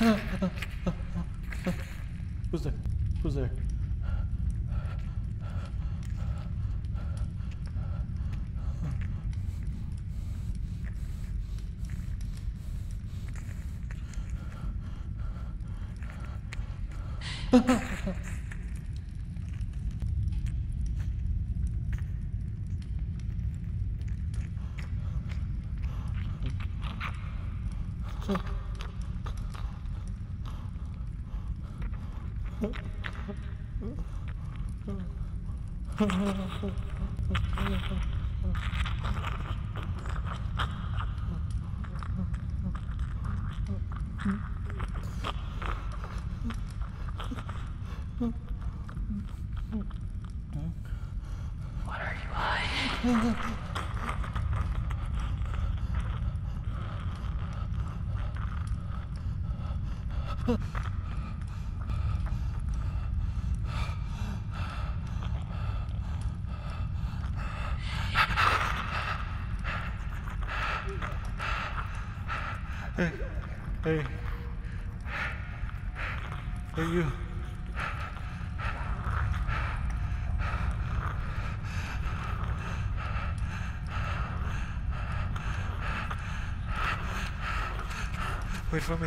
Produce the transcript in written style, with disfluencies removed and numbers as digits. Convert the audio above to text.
Who's there? Who's there? Hey, hey, you. Wait for me.